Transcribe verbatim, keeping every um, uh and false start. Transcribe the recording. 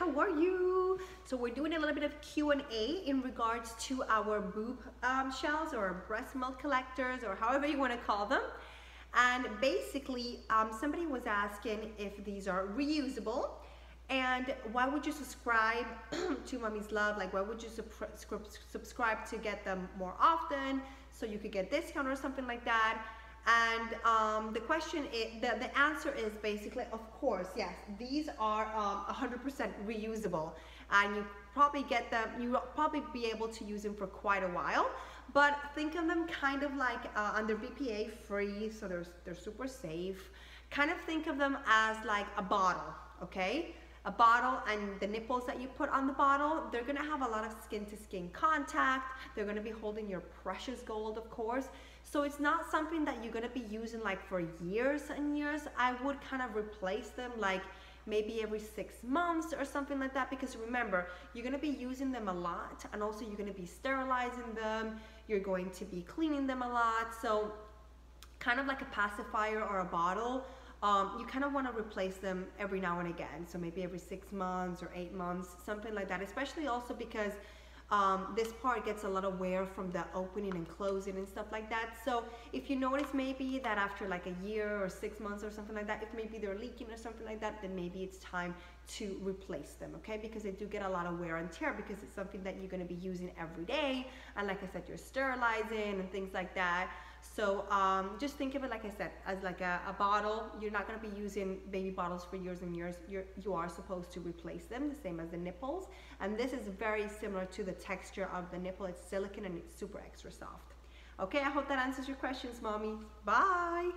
how are you? So we're doing a little bit of Q and A in regards to our boob um, shells or breast milk collectors, or however you want to call them. And basically um, somebody was asking if these are reusable and why would you subscribe to Mommy's Love, like why would you subscribe to get them more often so you could get discount or something like that. And um, the question is, the, the answer is basically, of course, yes, these are one hundred percent um, reusable, and you probably get them, you'll probably be able to use them for quite a while, but think of them kind of like uh, under B P A free, so they're, they're super safe. Kind of think of them as like a bottle, okay? A bottle, and the nipples that you put on the bottle, they're gonna have a lot of skin-to-skin contact. They're gonna be holding your precious gold, of course. So it's not something that you're gonna be using like for years and years. I would kind of replace them like maybe every six months or something like that, because remember, you're gonna be using them a lot, and also you're gonna be sterilizing them, you're going to be cleaning them a lot. So kind of like a pacifier or a bottle, Um, you kind of want to replace them every now and again, so maybe every six months or eight months, something like that, especially also because um, this part gets a lot of wear from the opening and closing and stuff like that. So if you notice maybe that after like a year or six months or something like that, if maybe they're leaking or something like that, then maybe it's time to replace them, okay? Because they do get a lot of wear and tear, because it's something that you're going to be using every day, and like I said, you're sterilizing and things like that. So um, just think of it, like I said, as like a, a bottle. You're not going to be using baby bottles for years and years. You're, you are supposed to replace them, the same as the nipples. And this is very similar to the texture of the nipple. It's silicone and it's super extra soft. Okay, I hope that answers your questions, Mommy. Bye!